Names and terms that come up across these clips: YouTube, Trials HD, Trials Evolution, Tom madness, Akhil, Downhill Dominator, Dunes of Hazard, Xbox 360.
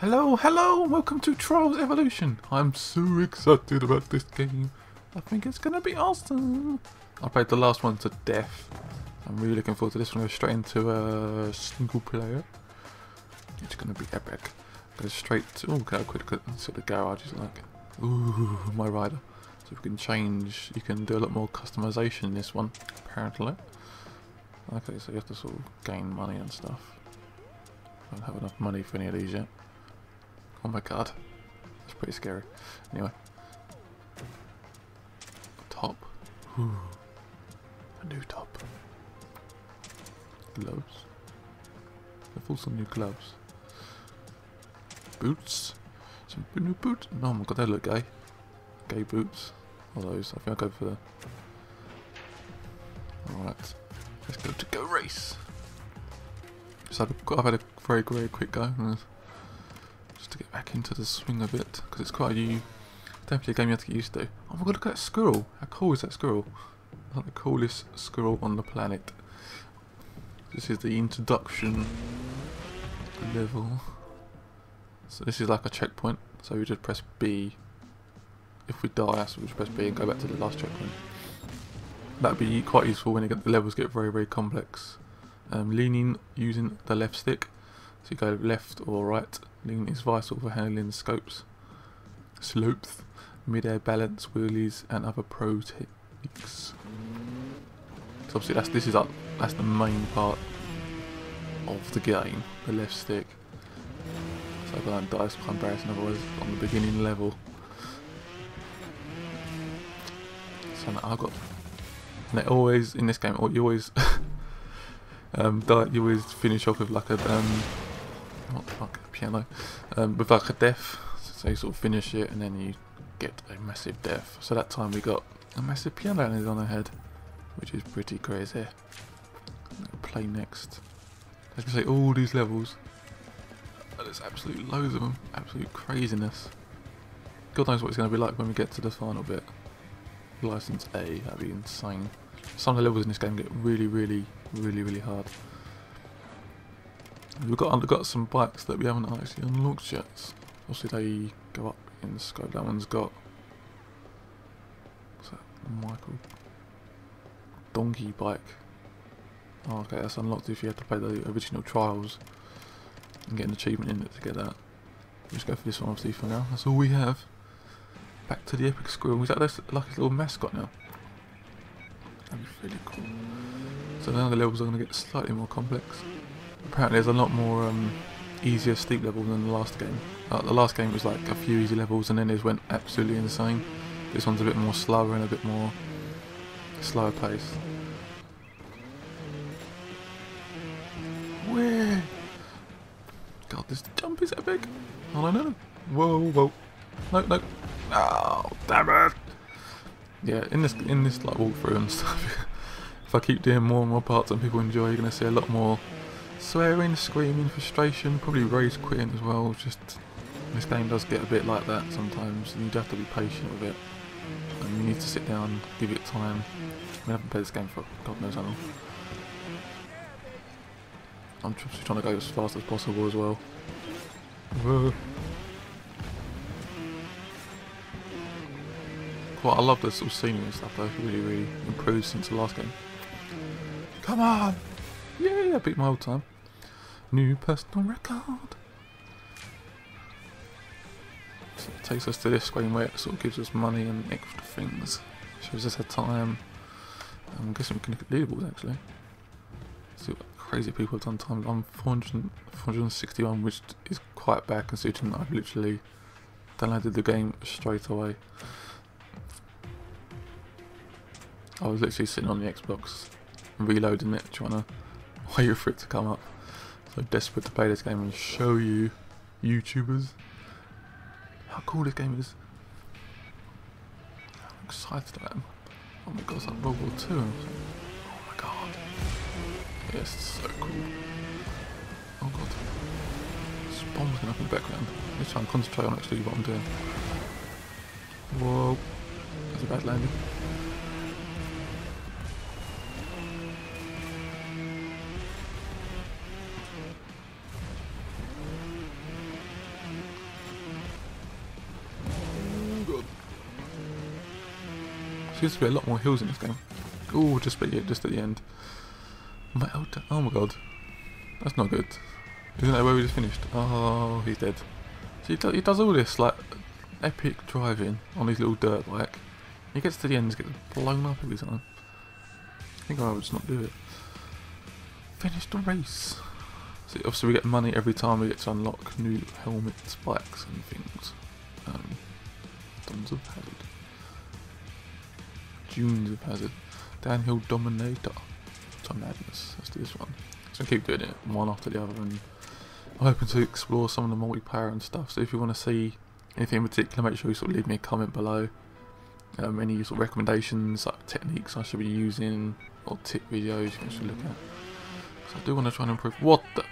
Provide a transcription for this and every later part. Hello, hello! Welcome to Trials Evolution! I'm so excited about this game. I think it's gonna be awesome! I played the last one to death. I'm really looking forward to this one. Go straight into a single player. It's gonna be epic. Go straight to... oh, okay, quick, quick. So the garage is like... ooh, my rider. So we can change... you can do a lot more customization in this one, apparently. Okay, so you have to sort of gain money and stuff. I don't have enough money for any of these yet. Oh my god, that's pretty scary. Anyway, top, ooh, a new top, gloves, I've also new gloves, boots, some new boots. Oh my god, they look gay, gay boots. All those, I think I'll go for. All right, let's go to go race. So I've had a very, very quick go. Just to get back into the swing of it, because it's quite definitely a game you have to get used to. Oh my god, look at that squirrel! How cool is that squirrel? Like the coolest squirrel on the planet. This is the introduction level. So this is like a checkpoint. So we just press B. If we die, so we just press B and go back to the last checkpoint. That'd be quite useful when the levels get very, very complex. Leaning using the left stick. So you go left or right. Leaning is vital for handling scopes, slopes, mid-air balance, wheelies, and other pro techniques. So obviously that's the main part of the game, the left stick. So I don't die, it's quite embarrassing otherwise on the beginning level. So now I've got, and always in this game, you always die. You always finish off with like a what the fuck. Piano, with like a death, so you sort of finish it and then you get a massive death. So that time we got a massive piano on our head, which is pretty crazy. Play next. As I say, all these levels, there's absolute loads of them, absolute craziness. God knows what it's going to be like when we get to the final bit. License A, that'd be insane. Some of the levels in this game get really, really, really, really hard. We've got some bikes that we haven't actually unlocked yet. Obviously they go up in the scope. That one's got... what's that? Michael... donkey bike. Oh, okay, that's unlocked if you have to play the original Trials and get an achievement in it to get that. We'll just go for this one obviously for now. That's all we have. Back to the epic squirrel. Is that like his little mascot now? That'd be really cool. So now the levels are going to get slightly more complex. Apparently there's a lot more easier steep levels than the last game. The last game was like a few easy levels and then it went absolutely insane. This one's a bit more slower and a bit more slower pace. Where? God, this jump is epic. Oh no, no. Whoa, whoa. No, no. Oh, damn it. Yeah, in this like walkthrough and stuff, if I keep doing more and more parts and people enjoy, you're gonna see a lot more swearing, screaming, frustration, probably rage quitting as well. Just this game does get a bit like that sometimes, and you do have to be patient with it. And you need to sit down, give it time. I haven't played this game for God knows how long. I'm just trying to go as fast as possible as well. Whoa. Well, I love the sort of scenery and stuff though. It's really, really improved since the last game. Come on! Yeah, I beat my old time. New personal record. So it takes us to this screen where it sort of gives us money and extra things. Shows us our time. I'm guessing we can look at leaderboards actually. See what crazy people have done time. I'm 461, which is quite bad considering I've literally downloaded the game straight away. I was literally sitting on the Xbox, reloading it, trying to wait for it to come up. So desperate to play this game and show you YouTubers how cool this game is. I'm excited about it. Oh my god, it's like World War II. Oh my god. Yeah, it's so cool. Oh god. There's bombs going up in the background. Let's try and concentrate on actually what I'm doing. Whoa. That's a bad landing. Seems to be a lot more hills in this game. Oh, just at the end. My altar. Oh my god. That's not good. Isn't that where we just finished? Oh, he's dead. So he does all this, like, epic driving on his little dirt bike. He gets to the end, gets blown up every time. I think I would just not do it. Finish the race. See, obviously we get money every time we get to unlock new helmets, bikes and things. Dunes of Hazard. Dunes of Hazard. Downhill Dominator. Tom Madness. Let's do this one. So I keep doing it one after the other, and I'm hoping to explore some of the multiplayer and stuff. So if you want to see anything in particular, make sure you sort of leave me a comment below. Any sort of recommendations, like techniques I should be using, or tip videos you can actually look at. So I do want to try and improve. What the?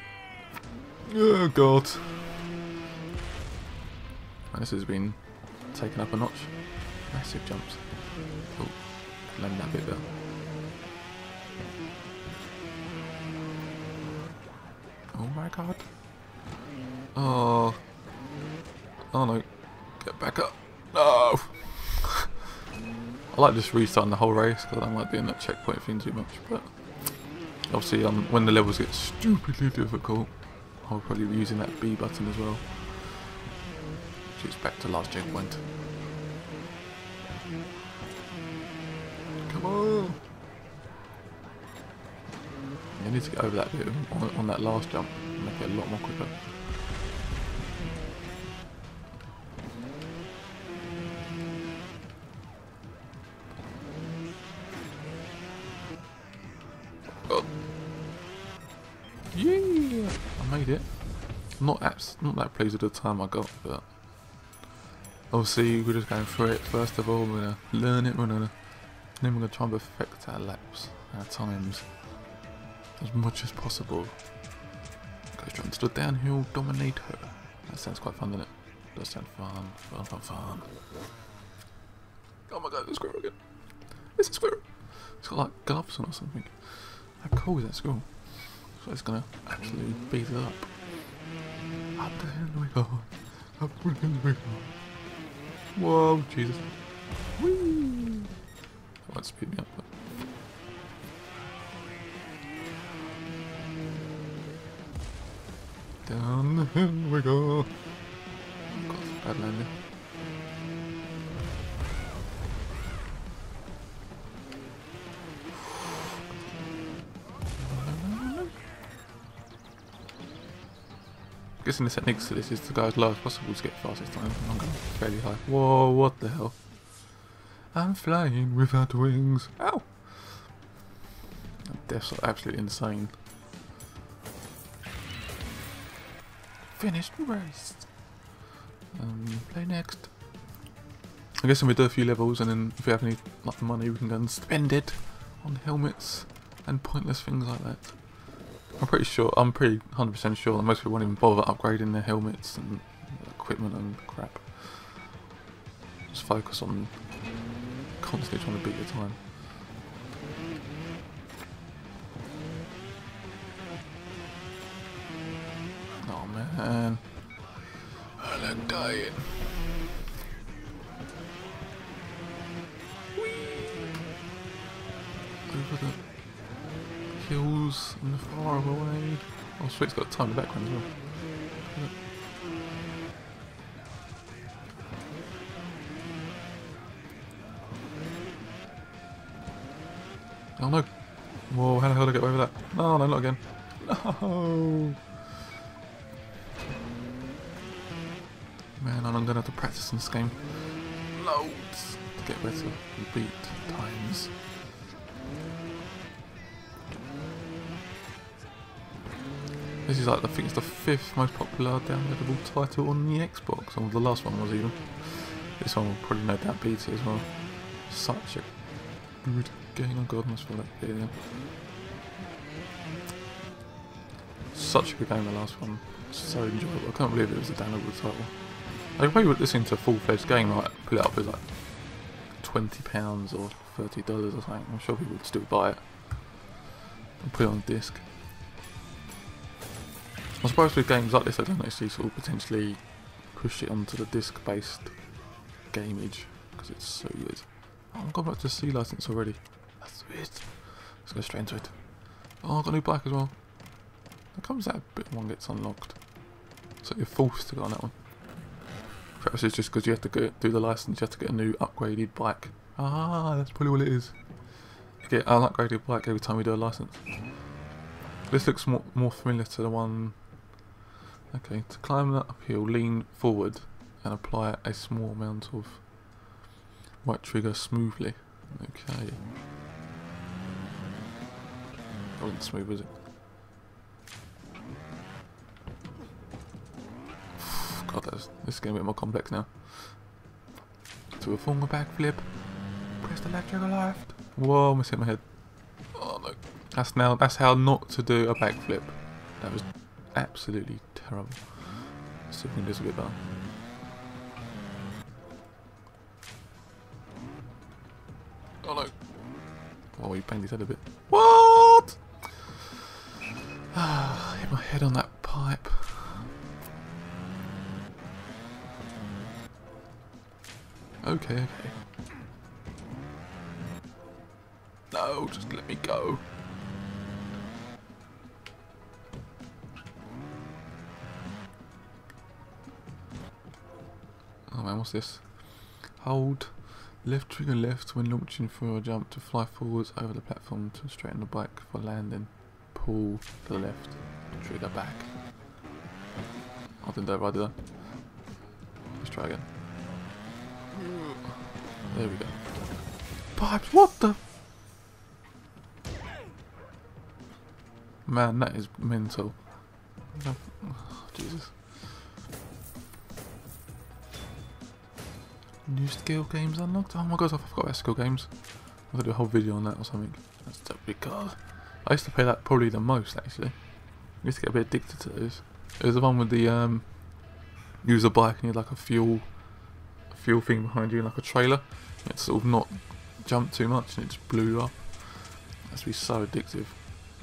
Oh god! And this has been taken up a notch. Massive jumps. Oh, land that bit there. Oh my god! Oh. Oh no! Get back up! No! I like just restarting the whole race because I don't like doing that checkpoint thing too much. But obviously, when the levels get stupidly difficult, I'll probably be using that B button as well. So it's back to last checkpoint. Come on! I need to get over that bit on that last jump and make it a lot more quicker. Yeah, I made it. Not that pleased with the time I got, but obviously we're just going through it. First of all, we're gonna learn it, then we're gonna try and perfect our laps, our times, as much as possible. Go straight into the Downhill Dominator. That sounds quite fun, doesn't it? That sounds fun, fun, fun, fun. Oh my god, there's a squirrel again. It's a squirrel. It's got like gloves on or something. How cool is that squirrel? So it's gonna absolutely beat it up. Up the hill we go. Up the hill we go. Whoa, Jesus. Whee! That might speed me up. But... down the hill we go. Oh god, bad landing. I'm guessing the technique to this is to go as low as possible to get fastest time. I'm going fairly high. Whoa, what the hell? I'm flying without wings. Ow! That's absolutely insane. Finished race. Play next. I'm guessing we do a few levels, and then if we have any like, money, we can go and spend it on helmets and pointless things like that. I'm pretty 100% sure that most people won't even bother upgrading their helmets and equipment and crap. Just focus on constantly trying to beat your time. Oh man. I like dying. Whee! Over the hills in the far away. Oh sweet, it's got a ton of background as well. Look. Oh no! Whoa, how the hell did I get over that? No, no, not again. No! Man, I'm gonna have to practice in this game. Loads! To get better and beat times. This is like, I think it's the 5th most popular downloadable title on the Xbox, or the last one was even. This one will probably no doubt beat it as well. Such a good game, oh god, I must feel that game. Such a good game, the last one. So enjoyable, I can't believe it was a downloadable title. I could probably put this into a full-fledged game, like, put it up as like £20 or $30 or something. I'm sure people would still buy it. And put it on disc. I suppose with games like this, I don't actually sort of potentially push it onto the disc-based gameage because it's so good. Oh, I've gone back to C license already. That's weird. Let's go straight into it. Oh, I've got new black as well. How comes that bit one gets unlocked? So you're forced to go on that one. Perhaps it's just because you have to go do the license, you have to get a new upgraded bike. Ah, that's probably what it is. You get an upgraded bike every time we do a license. This looks more familiar to the one. Okay, to climb that uphill, lean forward and apply a small amount of right trigger smoothly. Okay. That wasn't smooth, was it? God, this is getting a bit more complex now. To perform a backflip, press the left trigger left. Whoa, I almost hit my head. Oh no. That's how not to do a backflip. That was absolutely terrible. Let's see if we can do this a bit better. Oh no. Oh, he banged his head a bit. What? Ah, hit my head on that pipe. Okay, okay. No, just let me go. Oh man, what's this? Hold left trigger left when launching for a jump to fly forwards over the platform to straighten the bike for landing. Pull to the left, trigger back. I didn't do that right, did I? Let's try again. There we go. Pipes, what the? Man, that is mental. Oh, Jesus. New skill games unlocked? Oh my god, I forgot about skill games. I'm going to do a whole video on that or something. That's totally cool. I used to play that probably the most, actually. I used to get a bit addicted to those. It was the one with the, use a bike and you had like a fuel thing behind you, like a trailer. It sort of not jumped too much and it just blew up. That's be so addictive.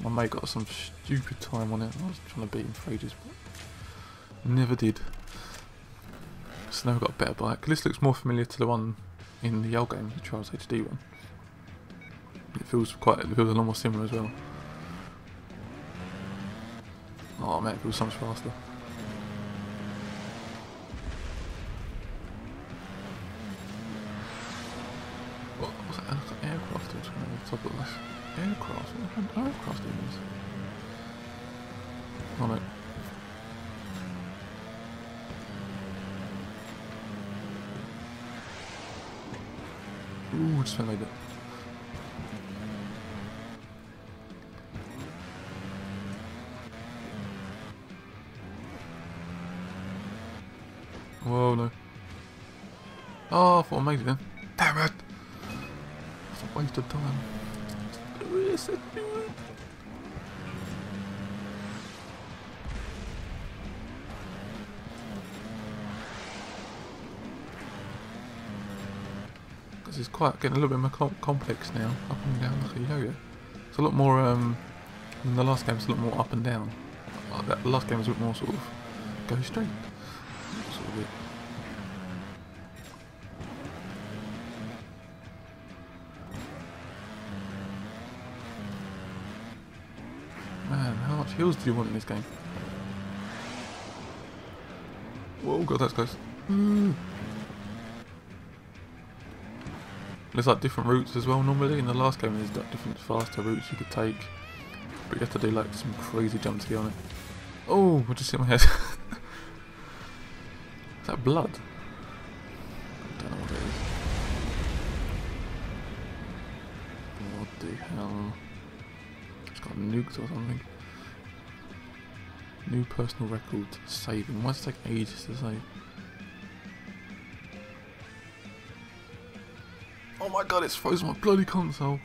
My mate got some stupid time on it. I was trying to beat him for ages, but never did. So now we've got a better bike. This looks more familiar to the one in the old game, the Trials HD one. It feels a lot more similar as well. Oh man, it feels so much faster. What was that? That's an aircraft that's coming over the top of this. Aircraft? What kind of aircraft is this? Oh no. Ooh, just went like that. Whoa, no. Oh, I thought I made it then. Damn it! It's a waste of time. Let's do it, Because it's quite getting a little bit more complex now. Up and down like a yo-yo. It's a lot more, than the last game, it's a lot more up and down. Like that last game was a bit more sort of go straight. Sort of it. Man, how much heals do you want in this game? Whoa, god, that's close. There's like different routes as well normally. In the last game there's like different faster routes you could take. But you have to do like some crazy jumps to get on it. Oh, I just hit my head. Is that blood? I don't know what it is. What the hell? It's got nuked or something. New personal record saving. Why does it take ages to save? Oh my god, it's frozen my bloody console.